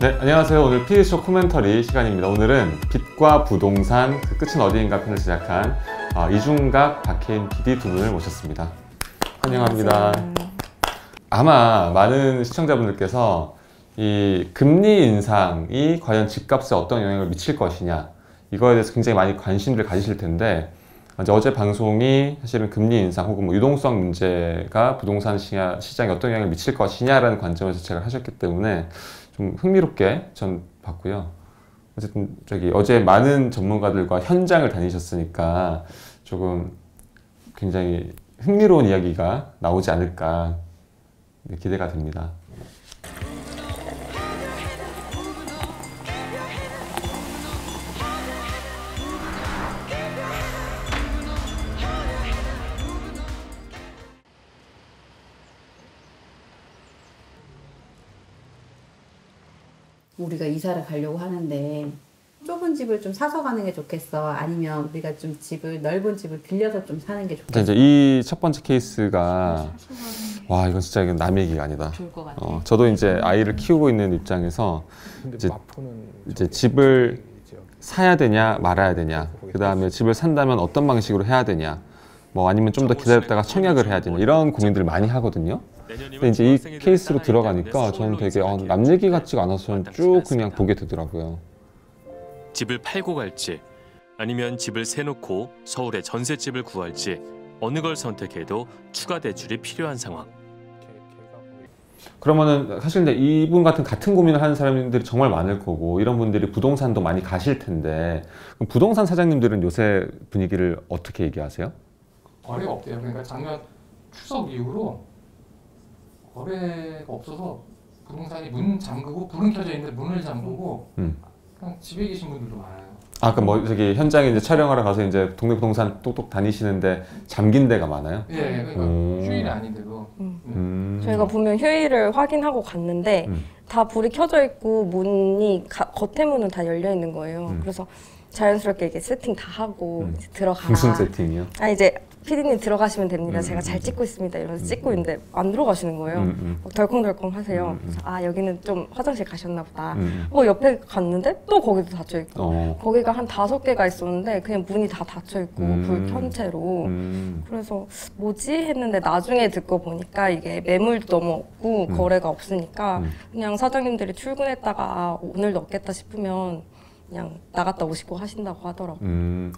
네, 안녕하세요. 오늘 PD수첩 코멘터리 시간입니다. 오늘은 빛과 부동산, 그 끝은 어디인가 편을 제작한 이중각, 박혜인 PD 두 분을 모셨습니다. 환영합니다. 안녕하세요. 아마 많은 시청자분들께서 이 금리 인상이 과연 집값에 어떤 영향을 미칠 것이냐, 이거에 대해서 굉장히 많이 관심을 가지실 텐데, 어제 방송이 사실은 금리 인상 혹은 뭐 유동성 문제가 부동산 시장에 어떤 영향을 미칠 것이냐라는 관점에서 제가 하셨기 때문에 좀 흥미롭게 전 봤고요. 어쨌든 어제 많은 전문가들과 현장을 다니셨으니까 조금 굉장히 흥미로운 이야기가 나오지 않을까 기대가 됩니다. 우리가 이사를 가려고 하는데 좁은 집을 좀 사서 가는 게 좋겠어? 아니면 우리가 좀 집을, 넓은 집을 빌려서 좀 사는 게 좋겠어? 이제 이 첫 번째 케이스가 와, 이건 진짜 남 얘기가 아니다. 저도 이제 아이를 키우고 있는 입장에서 이제 집을 사야 되냐 말아야 되냐, 그 다음에 집을 산다면 어떤 방식으로 해야 되냐, 뭐 아니면 좀 더 기다렸다가 청약을 해야 되냐, 이런 고민들을 많이 하거든요. 근데 이제 이 케이스로 들어가니까 저는 되게 남 얘기 같지가 않아서 저는 쭉 그냥 보게 되더라고요. 집을 팔고 갈지 아니면 집을 세놓고 서울에 전셋집을 구할지, 어느 걸 선택해도 추가 대출이 필요한 상황. 그러면은 사실 근데 이분 같은 고민을 하는 사람들이 정말 많을 거고, 이런 분들이 부동산도 많이 가실 텐데, 그럼 부동산 사장님들은 요새 분위기를 어떻게 얘기하세요? 거래가 없대요. 그러니까 작년 추석 이후로 거래가 없어서 부동산이 문 잠그고, 불은 켜져 있는데 문을 잠그고 그냥 집에 계신 분들도 많아요. 아, 그럼 뭐 저기 현장에 이제 촬영하러 가서 이제 동네 부동산 똑똑 다니시는데 잠긴 데가 많아요? 예, 그러니까 휴일이 아닌데도. 저희가 분명 휴일을 확인하고 갔는데 다 불이 켜져 있고 문이 겉에 문은 다 열려 있는 거예요. 그래서 자연스럽게 이게 세팅 다 하고 이제 들어가. 무슨 세팅이요? 아, 이제 PD님 들어가시면 됩니다. 제가 잘 찍고 있습니다. 이러면서 찍고 있는데 안 들어가시는 거예요. 막 덜컹덜컹 하세요. 그래서 아, 여기는 좀 화장실 가셨나 보다. 옆에 갔는데 또 거기도 닫혀있고. 거기가 한 5개가 있었는데 그냥 문이 다 닫혀있고 불 켠 채로. 그래서 뭐지? 했는데 나중에 듣고 보니까 이게 매물도 너무 없고 거래가 없으니까 그냥 사장님들이 출근했다가 아, 오늘도 없겠다 싶으면 그냥 나갔다 오시고 하신다고 하더라고요.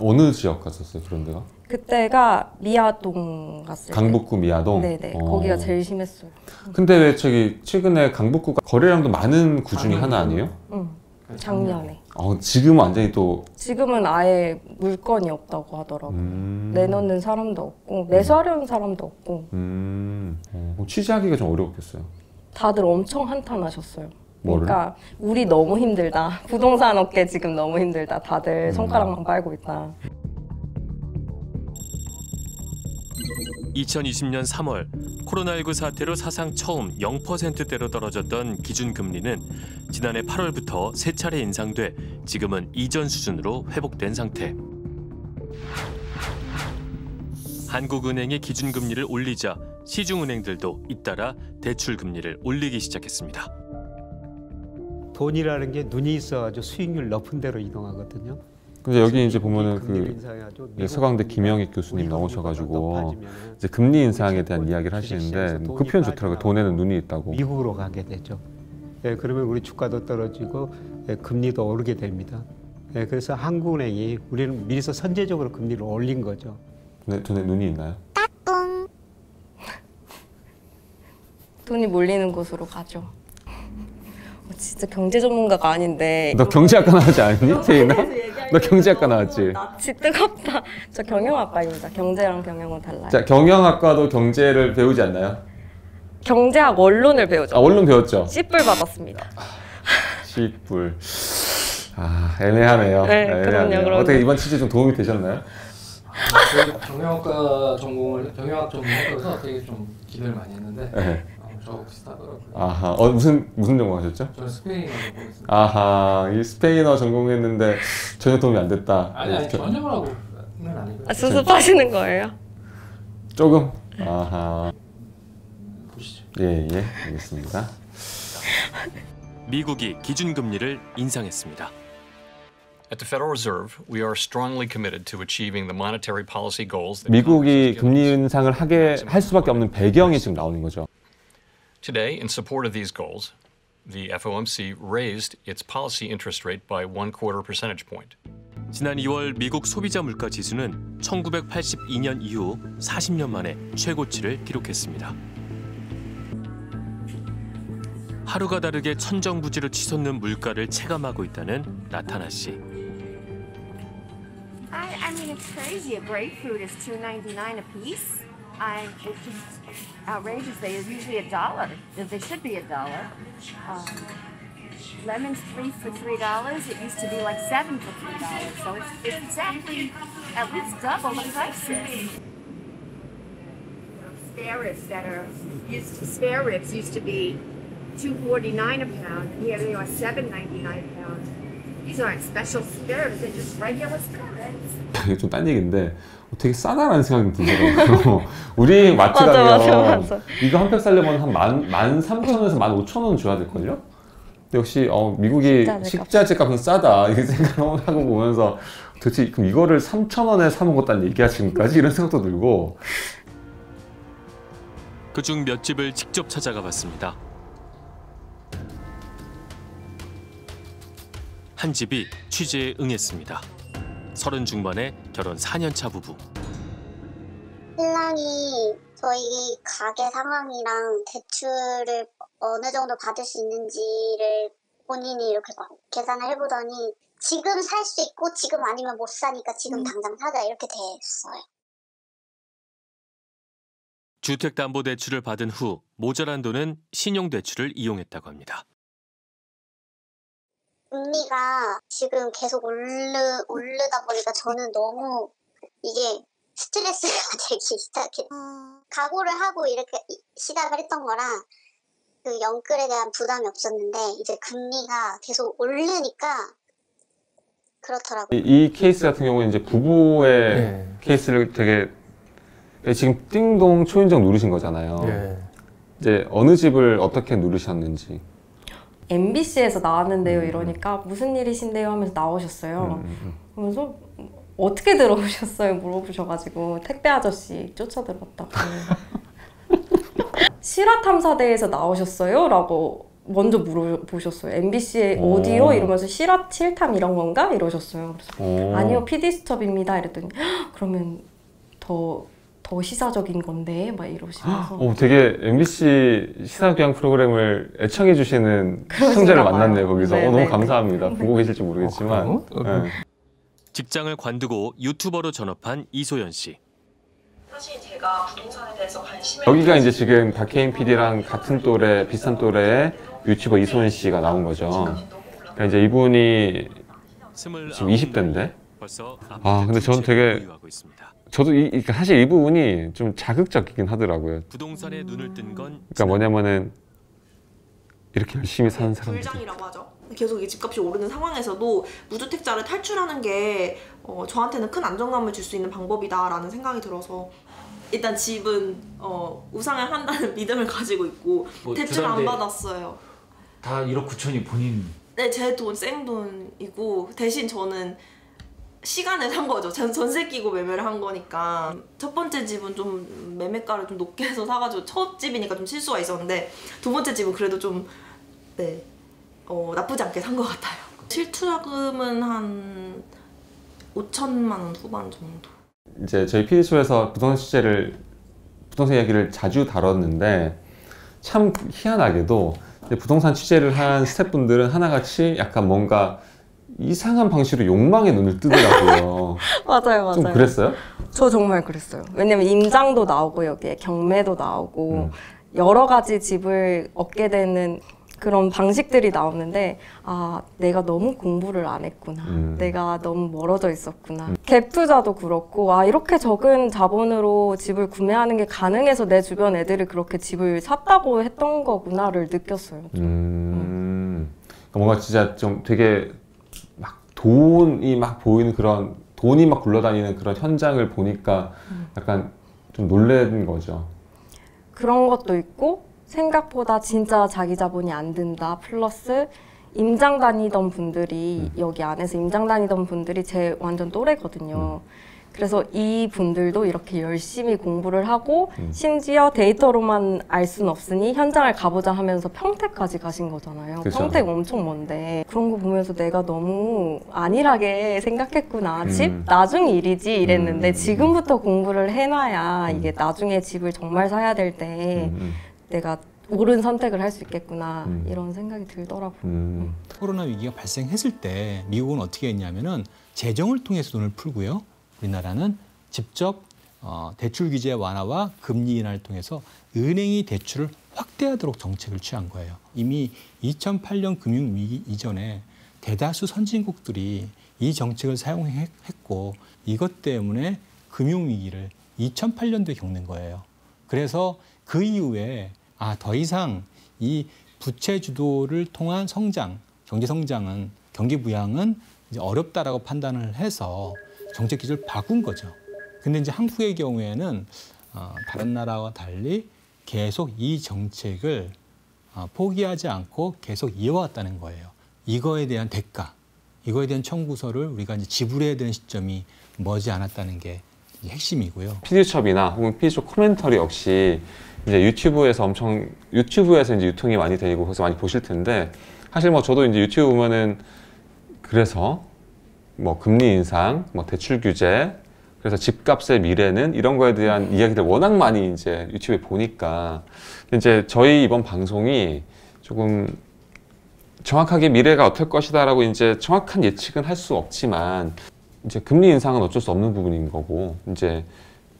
어느 지역 갔었어요, 그런 데가? 그때가 미아동 갔어요. 강북구 미아동? 네네, 거기가 제일 심했어요. 근데 왜 최근에 강북구가 거래량도 많은 구 중에 하나 아니에요? 응, 작년에. 지금은 완전히 또... 지금은 아예 물건이 없다고 하더라고요. 내놓는 사람도 없고, 매수하려는 사람도 없고. 취재하기가 좀 어려웠겠어요? 다들 엄청 한탄하셨어요. 그러니까 우리 너무 힘들다, 부동산 업계 지금 너무 힘들다, 다들 손가락만 빨고 있다. 2020년 3월 코로나19 사태로 사상 처음 0%대로 떨어졌던 기준금리는 지난해 8월부터 3차례 인상돼 지금은 이전 수준으로 회복된 상태. 한국은행이 기준금리를 올리자 시중은행들도 잇따라 대출금리를 올리기 시작했습니다. 돈이라는 게 눈이 있어가지고 수익률 높은 데로 이동하거든요. 근데 여기 이제 보면은 서강대 김영익 교수님 나오셔가지고 이제 금리 인상에 대한 이야기를 하시는데 그 표현 좋더라고요. 돈에는 눈이 있다고. 미국으로 가게 되죠. 예, 그러면 우리 주가도 떨어지고 금리도 오르게 됩니다. 예, 그래서 한국은행이 우리는 미리서 선제적으로 금리를 올린 거죠. 근데 돈에 눈이 있나요? 따뚱. 돈이 몰리는 곳으로 가죠. 진짜 경제 전문가가 아닌데. 너 경제학과 나왔지 않니, 태인아? 너 경제학과 나왔지? 뜨겁다. 저 경영학과입니다. 경제랑 경영은 달라요. 자, 경영학과도 경제를 배우지 않나요? 경제학 원론을 배우죠. 아, 원론 배웠죠? 씨뿔 받았습니다. 씨뿔. 아, 애매하네요. 네, 그럼요. 어떻게 이번 취재 좀 도움이 되셨나요? 경영학 전공을 되게 좀 기대를 많이 했는데. 네. 저하고 비슷하더라고요. 아하, 무슨 전공하셨죠? 저는 스페인어 전공했습니다. 아하, 이 스페인어 전공했는데 전혀 도움이 안 됐다. 아니 전혀라고는 아니고요. 아, 수습하시는 거예요? 조금. 아하. 보시죠. 예, 알겠습니다. 미국이 기준금리를 인상했습니다. 미국이 금리 인상을 하게 할 수밖에 없는 배경이 지금 나오는 거죠. Today, in support of these goals, the FOMC raised its policy interest rate by 1/4 percentage point. 지난 2월 미국 소비자 물가 지수는 1982년 이후 40년 만에 최고치를 기록했습니다. 하루가 다르게 천정부지로 치솟는 물가를 체감하고 있다는 나타나 씨. I mean, it's crazy. A grapefruit is $2.99 a piece. It's just outrageous. They are usually $1. They should be $1. Lemons $3 for $3. It used to be like $7 for $3. So it's exactly at least double the prices. Spare ribs used to be $2.49 a pound, and here they are $7.99 a pound. These aren't special spare ribs. They're just regular spare ribs. 이게 좀 딴 얘기인데 되게 싸다라는 생각이 들더라고요. 우리 마트 가면 이거 한 팩 사려면 한 13,000원에서 15,000원 줘야 될걸요? 역시 미국이 식자재 값은 싸다 이렇게 생각하고 보면서 도대체 그럼 이거를 3,000원에 사 먹었다는 얘기야 지금까지? 이런 생각도 들고. 그중 몇 집을 직접 찾아가 봤습니다. 한 집이 취재에 응했습니다. 30 중반의 결혼 4년차 부부. 신랑이 저희 가게 상황이랑 대출을 어느 정도 받을 수 있는지를 본인이 이렇게 계산을 해보더니 지금 살 수 있고 지금 아니면 못 사니까 지금 당장 사자 이렇게 됐어요. 주택담보대출을 받은 후 모자란 돈은 신용대출을 이용했다고 합니다. 금리가 지금 계속 오르다 보니까 저는 너무 이게 스트레스가 되기 시작해요. 각오를 하고 이렇게 시작을 했던 거라 그 연끌에 대한 부담이 없었는데 이제 금리가 계속 오르니까 그렇더라고요. 이 케이스 같은 경우는 이제 부부의 케이스를 되게 지금 띵동 초인종 누르신 거잖아요. 이제 어느 집을 어떻게 누르셨는지. MBC에서 나왔는데요 이러니까 무슨 일이신데요 하면서 나오셨어요. 그러면서 어떻게 들어오셨어요 물어보셔가지고 택배 아저씨 쫓아들었다고 실화탐사대에서 나오셨어요? 라고 먼저 물어보셨어요. MBC에 어디로? 이러면서 실화 7탐 이런 건가? 이러셨어요. 그래서 아니요 PD수첩입니다 이랬더니 그러면 더 시사적인 건데 막 이러시면서 되게 MBC 시사교양 프로그램을 애청해 주시는 시청자를 만났네요. 거기서 너무 감사합니다. 보고 계실지 모르겠지만 직장을 관두고 유튜버로 전업한 이소연 씨. 사실 제가 부동산에 대해서 관심이 여기가 이제 지금 박혜인 PD랑 같은 또래 비슷한 또래의 유튜버 이소연 씨가 나온 거죠. 그러니까 이제 이분이 지금 20대인데 근데 저는 되게 저도 사실 이 부분이 좀 자극적이긴 하더라고요. 부동산에 눈을 뜬 건 그러니까 뭐냐면은 이렇게 열심히 사는 사람들. 불장이라고 하죠. 계속 이게 집값이 오르는 상황에서도 무주택자를 탈출하는 게 저한테는 큰 안정감을 줄 수 있는 방법이다라는 생각이 들어서 일단 집은 우상향 한다는 믿음을 가지고 있고 대출 안 받았어요. 다 1억 9천이 본인? 네, 제 돈, 생돈이고 대신 저는 시간을 산 거죠. 전세 끼고 매매를 한 거니까. 첫 번째 집은 좀 매매가를 좀 높게 해서 사가지고 첫 집이니까 좀 실수가 있었는데 두 번째 집은 그래도 좀 나쁘지 않게 산 것 같아요. 실투자금은 한 5천만 원 후반 정도. 이제 저희 PD수첩에서 부동산 이야기를 자주 다뤘는데 참 희한하게도 부동산 취재를 한 스태프분들은 하나같이 약간 뭔가 이상한 방식으로 욕망의 눈을 뜨더라고요. 맞아요. 좀 그랬어요? 저 정말 그랬어요. 왜냐면 임장도 나오고 여기에 경매도 나오고 여러 가지 집을 얻게 되는 그런 방식들이 나오는데 아 내가 너무 공부를 안 했구나. 내가 너무 멀어져 있었구나. 갭 투자도 그렇고 아 이렇게 적은 자본으로 집을 구매하는 게 가능해서 내 주변 애들이 그렇게 집을 샀다고 했던 거구나를 느꼈어요. 뭔가 진짜 좀 되게 돈이 막 보이는 그런 돈이 막 굴러다니는 그런 현장을 보니까 약간 좀 놀란 거죠. 그런 것도 있고 생각보다 진짜 자기 자본이 안 든다 플러스 임장 다니던 분들이 여기 안에서 임장 다니던 분들이 제 완전 또래거든요. 그래서 이 분들도 이렇게 열심히 공부를 하고 심지어 데이터로만 알 순 없으니 현장을 가보자 하면서 평택까지 가신 거잖아요. 그쵸. 평택 엄청 먼데 그런 거 보면서 내가 너무 안일하게 생각했구나. 집 나중 일이지 이랬는데 지금부터 공부를 해놔야 이게 나중에 집을 정말 사야 될 때 내가 옳은 선택을 할 수 있겠구나 이런 생각이 들더라고요. 코로나 위기가 발생했을 때 미국은 어떻게 했냐면은 재정을 통해서 돈을 풀고요. 우리나라는 직접 대출 규제 완화와 금리 인하를 통해서 은행이 대출을 확대하도록 정책을 취한 거예요. 이미 2008년 금융위기 이전에 대다수 선진국들이 이 정책을 사용했고 이것 때문에 금융위기를 2008년도에 겪는 거예요. 그래서 그 이후에 더 이상 이 부채 주도를 통한 성장, 경제 성장은, 경기 부양은 이제 어렵다라고 판단을 해서 정책 기조를 바꾼 거죠. 근데 이제 한국의 경우에는 다른 나라와 달리 계속 이 정책을 포기하지 않고 계속 이어왔다는 거예요. 이거에 대한 대가, 이거에 대한 청구서를 우리가 이제 지불해야 되는 시점이 머지않았다는 게 핵심이고요. PD수첩이나 혹은 PD수첩 코멘터리 역시 이제 유튜브에서 이제 유통이 많이 되고 그래서 많이 보실 텐데 사실 뭐 저도 이제 유튜브 보면은 그래서 뭐 금리 인상, 뭐 대출 규제, 그래서 집값의 미래는 이런 거에 대한 이야기들 워낙 많이 이제 유튜브에 보니까 이제 저희 이번 방송이 조금 정확하게 미래가 어떨 것이다라고 이제 정확한 예측은 할 수 없지만 이제 금리 인상은 어쩔 수 없는 부분인 거고 이제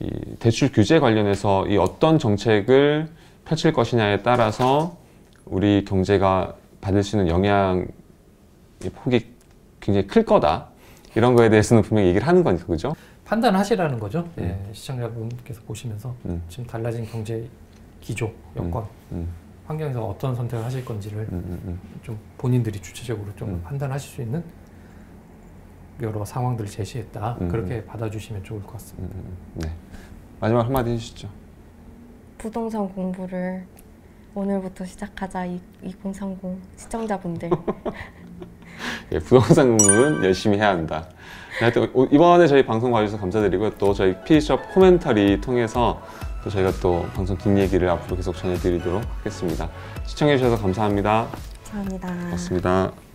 이 대출 규제 관련해서 이 어떤 정책을 펼칠 것이냐에 따라서 우리 경제가 받을 수 있는 영향의 폭이 굉장히 클 거다. 이런 거에 대해서는 분명히 얘기를 하는 거니까, 그죠? 판단하시라는 거죠. 예, 시청자분께서 보시면서 지금 달라진 경제 기조, 여건, 환경에서 어떤 선택을 하실 건지를 좀 본인들이 주체적으로 좀 판단하실 수 있는 여러 상황들을 제시했다. 그렇게 받아주시면 좋을 것 같습니다. 네. 마지막 한마디 해주시죠. 부동산 공부를 오늘부터 시작하자, 2030 시청자분들. 예, 부동산 공부는 열심히 해야 한다. 하여튼 이번에 저희 방송 봐주셔서 감사드리고요. 또 저희 PD수첩 코멘터리 통해서 또 저희가 또 방송 뒷 얘기를 앞으로 계속 전해드리도록 하겠습니다. 시청해주셔서 감사합니다. 감사합니다. 고맙습니다.